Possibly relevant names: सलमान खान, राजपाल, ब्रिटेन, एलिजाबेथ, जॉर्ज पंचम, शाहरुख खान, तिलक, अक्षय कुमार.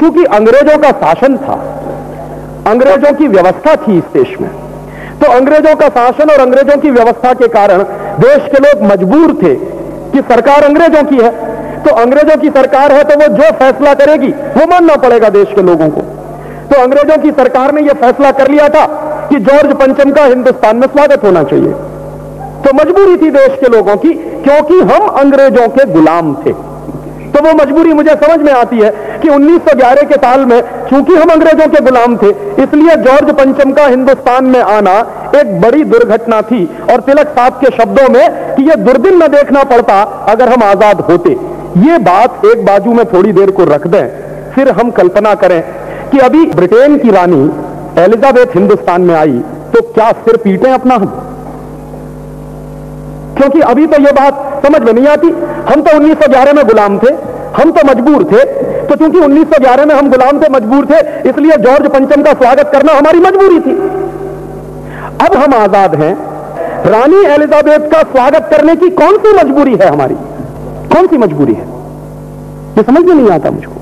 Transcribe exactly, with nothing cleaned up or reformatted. क्योंकि अंग्रेजों का शासन था, अंग्रेजों की व्यवस्था थी इस देश में। तो अंग्रेजों का शासन और अंग्रेजों की व्यवस्था के कारण देश के लोग मजबूर थे कि सरकार अंग्रेजों की है, तो अंग्रेजों की सरकार है तो वो जो फैसला करेगी वो मानना पड़ेगा देश के लोगों को। तो अंग्रेजों की सरकार ने ये फैसला कर लिया था कि जॉर्ज पंचम का हिंदुस्तान में स्वागत होना चाहिए। तो मजबूरी थी देश के लोगों की, क्योंकि हम अंग्रेजों के गुलाम थे। तो वो मजबूरी मुझे समझ में आती है कि उन्नीस सौ ग्यारह के साल में चूंकि हम अंग्रेजों के गुलाम थे, इसलिए जॉर्ज पंचम का हिंदुस्तान में आना एक बड़ी दुर्घटना थी। और तिलक साहब के शब्दों में कि यह दुर्दिन न देखना पड़ता अगर हम आजाद होते, ये बात एक बाजू में थोड़ी देर को रख दें। फिर हम कल्पना करें कि अभी ब्रिटेन की रानी एलिजाबेथ हिंदुस्तान में आई तो क्या सिर पीटें अपना हम? क्योंकि अभी तो यह बात समझ में नहीं आती। हम तो उन्नीस सौ ग्यारह में गुलाम थे, हम तो मजबूर थे। तो क्योंकि उन्नीस सौ ग्यारह में हम गुलाम थे, मजबूर थे, इसलिए जॉर्ज पंचम का स्वागत करना हमारी मजबूरी थी। अब हम आजाद हैं, रानी एलिजाबेथ का स्वागत करने की कौन सी मजबूरी है हमारी? कौन सी मजबूरी है, ये समझ में नहीं आता मुझको।